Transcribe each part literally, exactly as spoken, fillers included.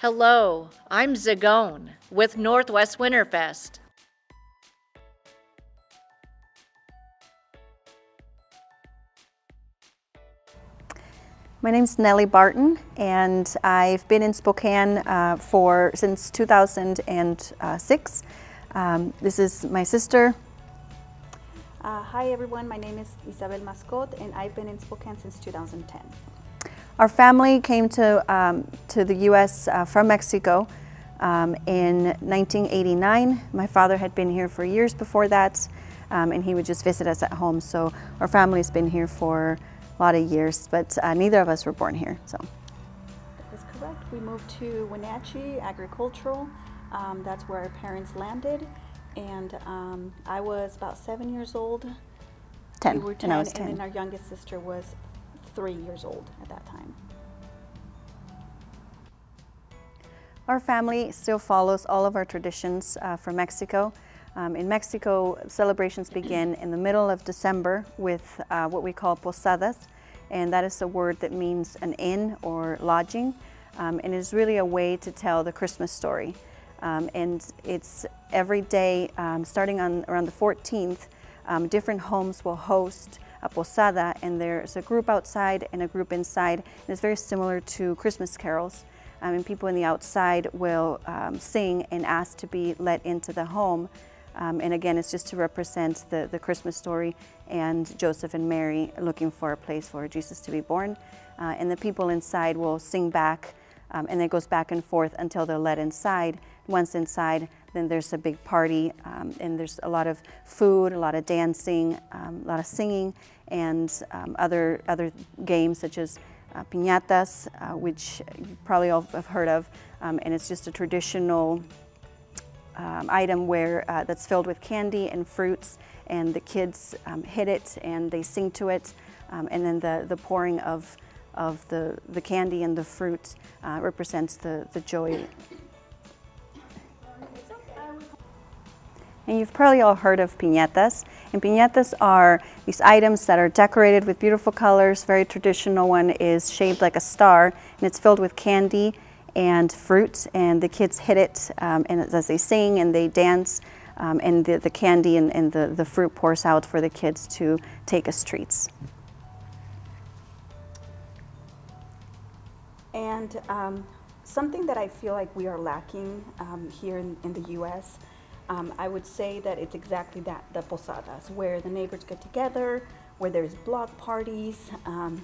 Hello, I'm Zagone with Northwest Winterfest. My name's Nellie Barton, and I've been in Spokane uh, for since two thousand six. Um, this is my sister. Uh, hi everyone, my name is Isabel Mascot, and I've been in Spokane since two thousand ten. Our family came to, um, to the U S uh, from Mexico um, in nineteen eighty-nine. My father had been here for years before that, um, and he would just visit us at home, so our family's been here for a lot of years, but uh, neither of us were born here. So that's correct. We moved to Wenatchee, agricultural. Um, that's where our parents landed, and um, I was about seven years old. Ten. We were ten, and I was ten. And then our youngest sister was three years old at that time. Our family still follows all of our traditions uh, from Mexico. Um, in Mexico, celebrations begin in the middle of December with uh, what we call posadas, and that is a word that means an inn or lodging, um, and is really a way to tell the Christmas story. Um, and it's every day, um, starting on around the fourteenth, um, different homes will host a posada, and there's a group outside and a group inside, and it's very similar to Christmas carols. Um, and people in the outside will um, sing and ask to be let into the home. Um, and again, it's just to represent the, the Christmas story and Joseph and Mary looking for a place for Jesus to be born. Uh, and the people inside will sing back, um, and it goes back and forth until they're let inside. Once inside, then there's a big party, um, and there's a lot of food, a lot of dancing, um, a lot of singing, and um, other, other games such as uh, piñatas, uh, which you probably all have heard of, um, and it's just a traditional Um, item where uh, that's filled with candy and fruits, and the kids um, hit it and they sing to it, um, and then the, the pouring of, of the, the candy and the fruit uh, represents the, the joy. And you've probably all heard of piñatas, and piñatas are these items that are decorated with beautiful colors. Very traditional one is shaped like a star, and it's filled with candy and fruit, and the kids hit it, um, and as they sing and they dance, um, and the, the candy and, and the, the fruit pours out for the kids to take as treats. And um, something that I feel like we are lacking um, here in, in the U S, um, I would say that it's exactly that, the posadas, where the neighbors get together, where there's block parties. Um,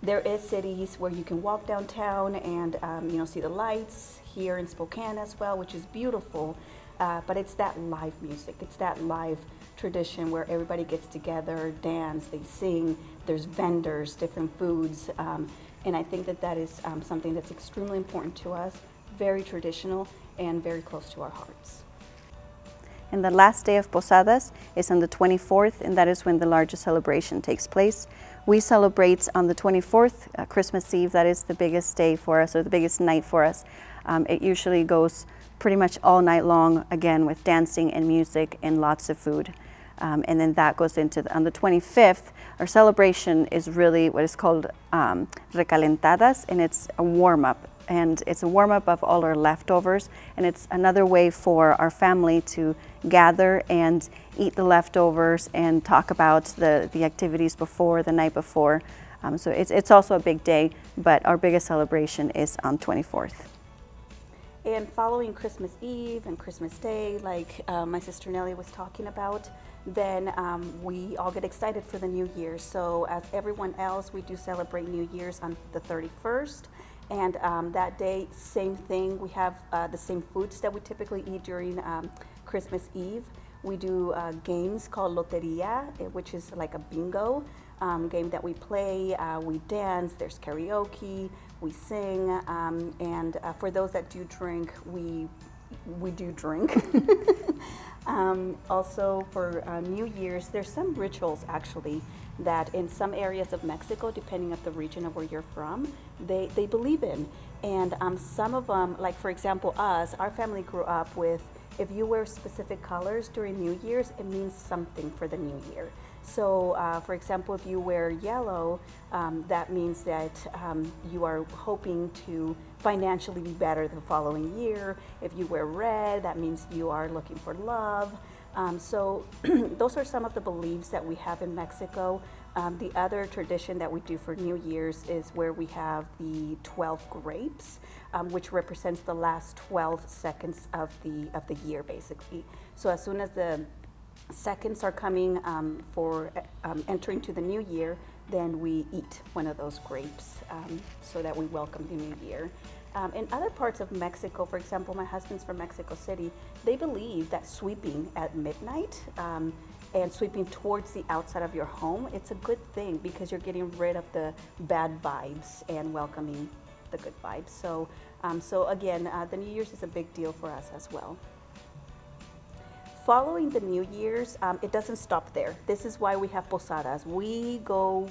There is cities where you can walk downtown and um, you know, see the lights, here in Spokane as well, which is beautiful, uh, but it's that live music, it's that live tradition where everybody gets together, dance, they sing, there's vendors, different foods, um, and I think that that is um, something that's extremely important to us, very traditional and very close to our hearts. And the last day of Posadas is on the twenty-fourth, and that is when the largest celebration takes place. We celebrate on the twenty-fourth, uh, Christmas Eve. That is the biggest day for us, or the biggest night for us. Um, it usually goes pretty much all night long, again, with dancing and music and lots of food. Um, and then that goes into, the, on the twenty-fifth, our celebration is really what is called um, Recalentadas, and it's a warm-up. And it's a warm-up of all our leftovers, and it's another way for our family to gather and eat the leftovers and talk about the, the activities before, the night before. Um, so it's, it's also a big day, but our biggest celebration is on twenty-fourth. And following Christmas Eve and Christmas Day, like uh, my sister Nellie was talking about, then um, we all get excited for the New Year. So as everyone else, we do celebrate New Year's on the thirty-first. And um, that day, same thing, we have uh, the same foods that we typically eat during um, Christmas Eve. We do uh, games called Loteria, which is like a bingo um, game that we play. Uh, we dance, there's karaoke, we sing, um, and uh, for those that do drink, we, we do drink. um, also for uh, New Year's, there's some rituals actually that in some areas of Mexico, depending on the region of where you're from, they, they believe in. And um, some of them, like for example us, our family grew up with, if you wear specific colors during New Year's, it means something for the New Year. So uh, for example, if you wear yellow, um, that means that um, you are hoping to financially be better the following year. If you wear red, that means you are looking for love. Um, so those are some of the beliefs that we have in Mexico. Um, the other tradition that we do for New Year's is where we have the twelve grapes, um, which represents the last twelve seconds of the, of the year, basically. So as soon as the seconds are coming um, for um, entering to the new year, then we eat one of those grapes um, so that we welcome the new year. Um, in other parts of Mexico, for example, my husband's from Mexico City, they believe that sweeping at midnight um, and sweeping towards the outside of your home, it's a good thing because you're getting rid of the bad vibes and welcoming the good vibes. So, um, so again, uh, the New Year's is a big deal for us as well. Following the New Year's, um, it doesn't stop there. This is why we have posadas. We go,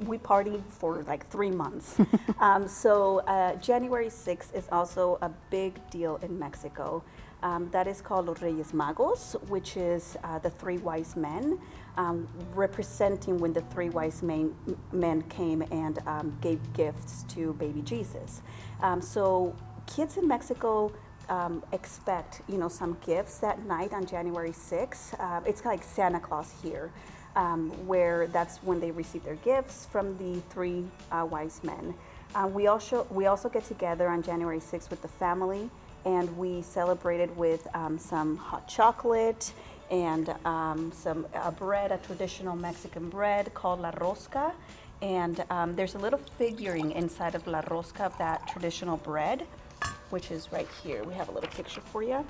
we party for like three months. um, so uh, January sixth is also a big deal in Mexico. Um, that is called Los Reyes Magos, which is uh, the three wise men, um, representing when the three wise men, men came and um, gave gifts to baby Jesus. Um, so kids in Mexico Um, expect, you know, some gifts that night on January sixth. Uh, it's like Santa Claus here, um, where that's when they receive their gifts from the three uh, wise men. Uh, we also we also get together on January sixth with the family, and we celebrate it with um, some hot chocolate and um, some a bread, a traditional Mexican bread called la rosca. And um, there's a little figurine inside of la rosca of that traditional bread, which is right here. We have a little picture for you.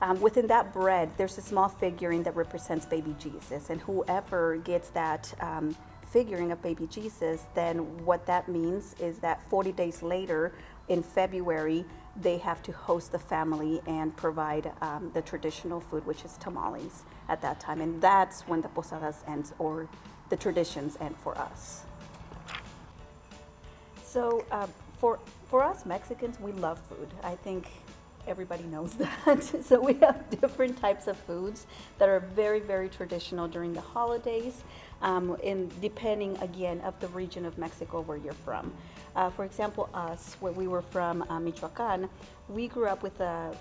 Um, within that bread, there's a small figurine that represents baby Jesus, and whoever gets that um, figurine of baby Jesus, then what that means is that forty days later, in February, they have to host the family and provide um, the traditional food, which is tamales at that time, and that's when the posadas ends, or the traditions end for us. So uh, for For us Mexicans, we love food. I think everybody knows that. So we have different types of foods that are very, very traditional during the holidays, um, and depending again of the region of Mexico where you're from. Uh, for example, us, where we were from, uh, Michoacán, we grew up with a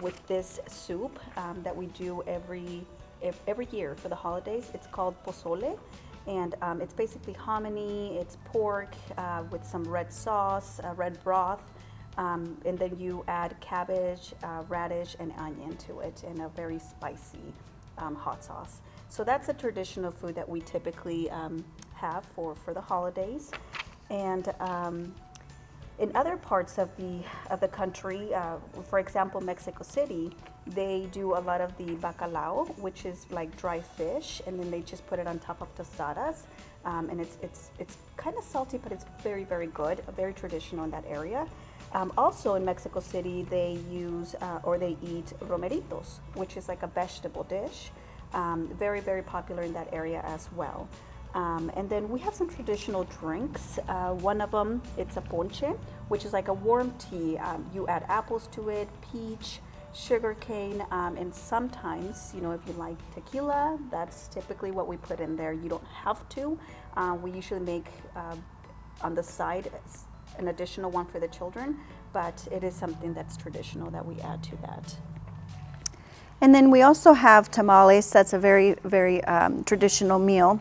with this soup um, that we do every every year for the holidays. It's called pozole. And um, it's basically hominy, it's pork uh, with some red sauce, uh, red broth, um, and then you add cabbage, uh, radish, and onion to it, and a very spicy um, hot sauce. So that's a traditional food that we typically um, have for, for the holidays. And um, in other parts of the, of the country, uh, for example, Mexico City, they do a lot of the bacalao, which is like dry fish, and then they just put it on top of tostadas, um, and it's it's it's kind of salty, but it's very, very good, very traditional in that area. Um, also in Mexico City, they use uh, or they eat romeritos, which is like a vegetable dish, um, very, very popular in that area as well. Um, and then we have some traditional drinks. Uh, one of them, it's a ponche, which is like a warm tea. Um, you add apples to it, peach, sugar cane, um, and sometimes, you know, if you like tequila, that's typically what we put in there. You don't have to. Uh, we usually make uh, on the side an additional one for the children, but it is something that's traditional that we add to that. And then we also have tamales. That's a very, very um, traditional meal.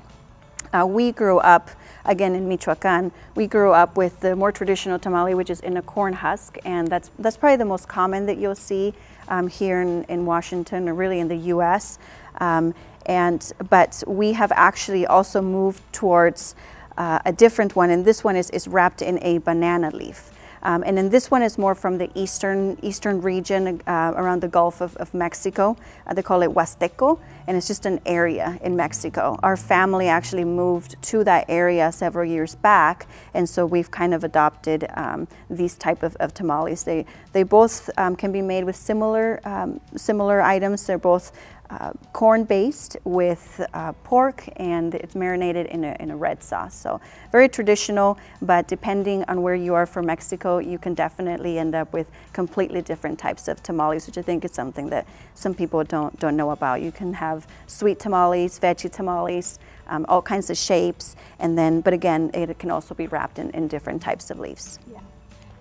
Uh, we grew up, again in Michoacán, we grew up with the more traditional tamale, which is in a corn husk, and that's, that's probably the most common that you'll see um, here in, in Washington, or really in the U S Um, and, but we have actually also moved towards uh, a different one, and this one is, is wrapped in a banana leaf. Um, and then this one is more from the eastern eastern region uh, around the Gulf of, of Mexico. Uh, they call it Huasteco, and it's just an area in Mexico. Our family actually moved to that area several years back, and so we've kind of adopted um, these type of, of tamales. They they both um, can be made with similar um, similar items. They're both uh, corn-based with uh, pork, and it's marinated in a, in a red sauce. So very traditional, but depending on where you are from Mexico, you can definitely end up with completely different types of tamales, which I think is something that some people don't, don't know about. You can have sweet tamales, veggie tamales, um, all kinds of shapes, and then, but again, it can also be wrapped in, in different types of leaves. Yeah.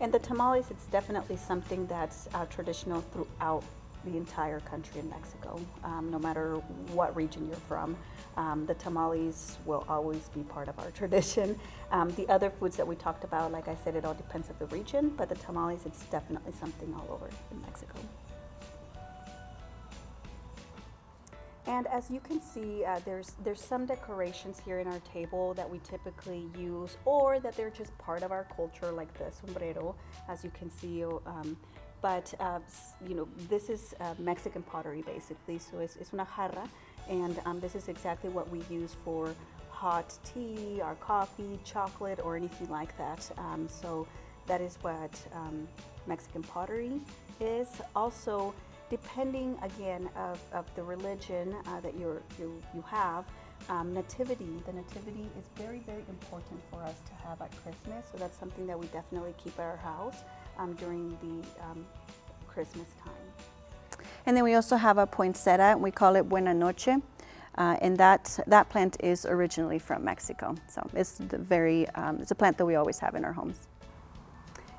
And the tamales, it's definitely something that's uh, traditional throughout the entire country in Mexico. Um, no matter what region you're from, um, the tamales will always be part of our tradition. Um, the other foods that we talked about, like I said, it all depends on the region, but the tamales, it's definitely something all over in Mexico. And as you can see, uh, there's, there's some decorations here in our table that we typically use, or that they're just part of our culture, like the sombrero, as you can see. Um, but, uh, you know, this is uh, Mexican pottery, basically. So it's, it's una jarra, and um, this is exactly what we use for hot tea, our coffee, chocolate, or anything like that. Um, so that is what um, Mexican pottery is. Also, depending again of, of the religion uh, that you're, you you have, um, nativity. The nativity is very, very important for us to have at Christmas. So that's something that we definitely keep at our house um, during the um, Christmas time. And then we also have a poinsettia, and we call it Buena Noche. Uh, and that that plant is originally from Mexico. So it's the very um, it's a plant that we always have in our homes.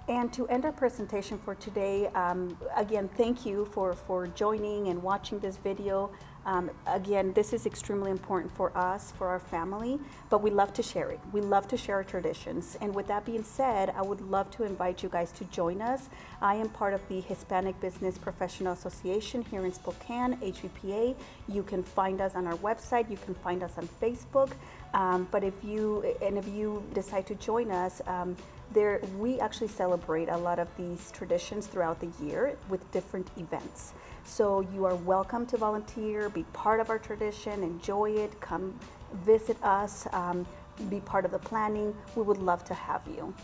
And to end our presentation for today, um, again, thank you for, for joining and watching this video. Um, again, this is extremely important for us, for our family, but we love to share it. We love to share our traditions. And with that being said, I would love to invite you guys to join us. I am part of the Hispanic Business Professional Association here in Spokane, H B P A. You can find us on our website. You can find us on Facebook. Um, but if you, and if you decide to join us, um, There, we actually celebrate a lot of these traditions throughout the year with different events. So you are welcome to volunteer, be part of our tradition, enjoy it, come visit us, um, be part of the planning. We would love to have you.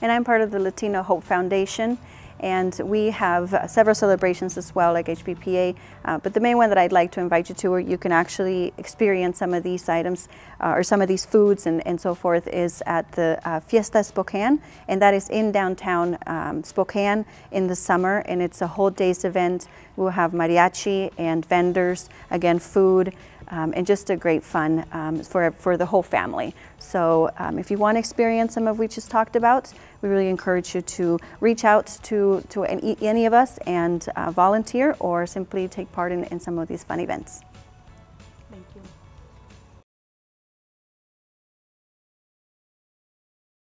And I'm part of the Latino Hope Foundation, and we have several celebrations as well, like H B P A, uh, but the main one that I'd like to invite you to, where you can actually experience some of these items uh, or some of these foods and, and so forth, is at the uh, Fiesta Spokane, and that is in downtown um, Spokane in the summer, and it's a whole day's event. We'll have mariachi and vendors, again, food, Um, and just a great fun um, for, for the whole family. So um, if you want to experience some of what we just talked about, we really encourage you to reach out to, to any, any of us and uh, volunteer, or simply take part in, in some of these fun events.